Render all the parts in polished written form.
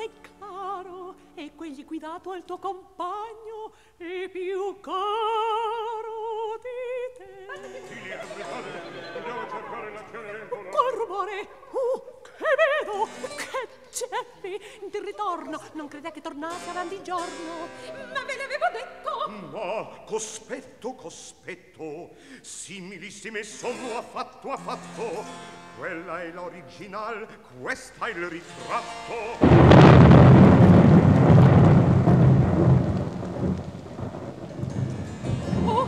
sei caro, e quegli guidato al tuo compagno è più caro di te. Col rumore, che vedo, che cerchi di ritorno, non credea che tornasse avanti il giorno, ma ve l'avevo detto. Ma cospetto, similissime sono affatto. Quella è l'original, questa è il ritratto. Oh,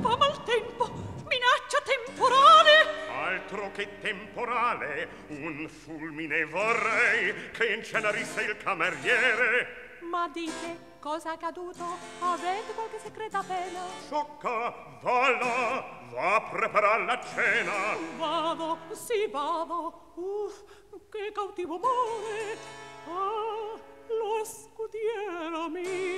fa mal tempo, minaccia temporale! Altro che temporale, un fulmine vorrei che incenerisse il cameriere. Ma dite, cosa è accaduto? Avete qualche secreta pena? Sciocca, va a preparare la cena. Vado, che cautivo amore, ah, lo scudiera mio.